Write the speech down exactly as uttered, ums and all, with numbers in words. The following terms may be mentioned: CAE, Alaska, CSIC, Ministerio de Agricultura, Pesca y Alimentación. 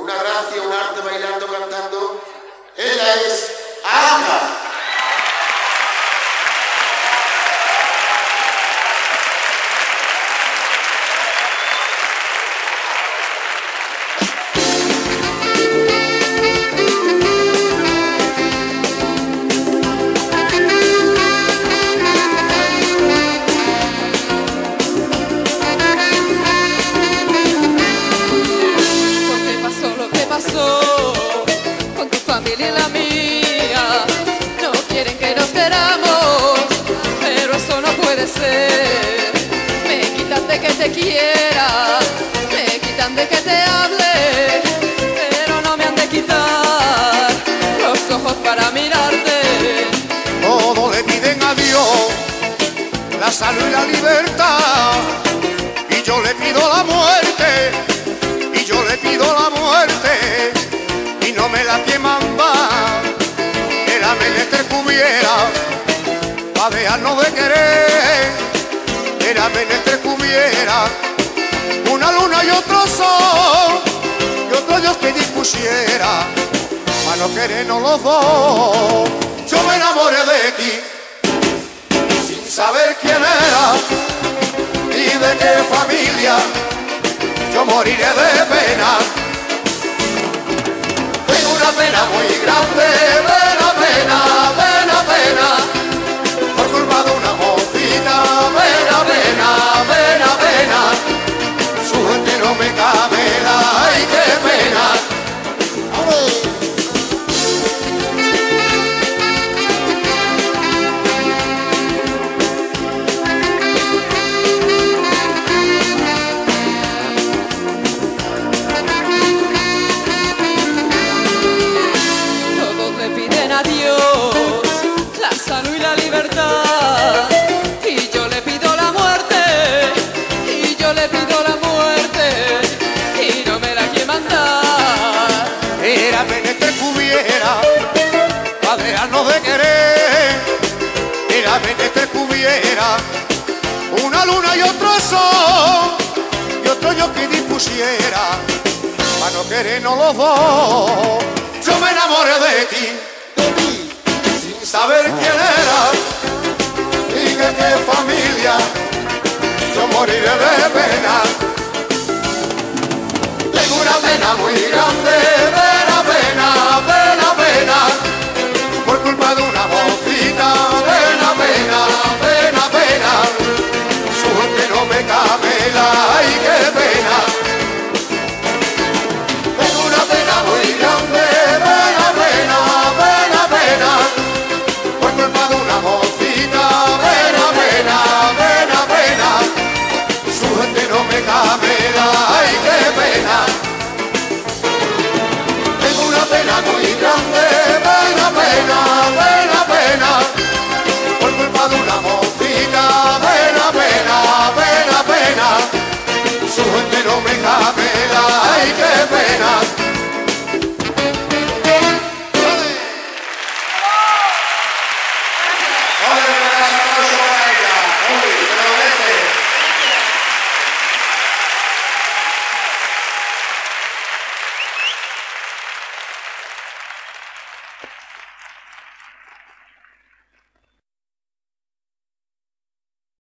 una gracia, un arte, bailando, cantando. Ella es Alaska. Con tu familia y la mía no quieren que nos queramos, pero eso no puede ser. Me quitan de que te quiera, me quitan de que te hable, pero no me han de quitar los ojos para mirarte. Todos le piden a Dios la salud y la libertad, y yo le pido la muerte, y yo le pido la muerte, y no me la queman más, que la menester cubiera, pa' dejarnos de querer, que la menester cubiera, una luna y otro sol, y otro Dios que dispusiera, pa' no querernos los dos. Yo me enamoré de ti, sin saber quién era, y de qué familia. Yo moriré de pena, tengo una pena muy grande, pena, pena, pena, pena, por culpa de una mocita, pena, pena, pena, pena, su gente no me cabe, ay, qué pena. De querer, que la menester cubiera, una luna y otro sol, y otro yo que dispusiera, para no querernos los dos. Yo me enamoré de ti, de ti, sin saber quién era, y de qué familia, yo moriré de pena. Tengo una pena muy grande, pena, pena, pena, pena, por culpa de una mocita, pena, pena, pena, pena, su gente no me camela, ay, qué pena. Tengo una pena muy grande, pena, pena, pena, pena, por culpa de una mocita, pena, pena, pena, pena, su gente no me camela, ay, qué pena. Tengo una pena muy grande, pena, pena, pena, pena, por culpa de una mocita, pena, pena, pena, pena, su gente no me camela, ay, qué pena. ¡Ole! ¡Ole! ¡Ole! ¡Ole!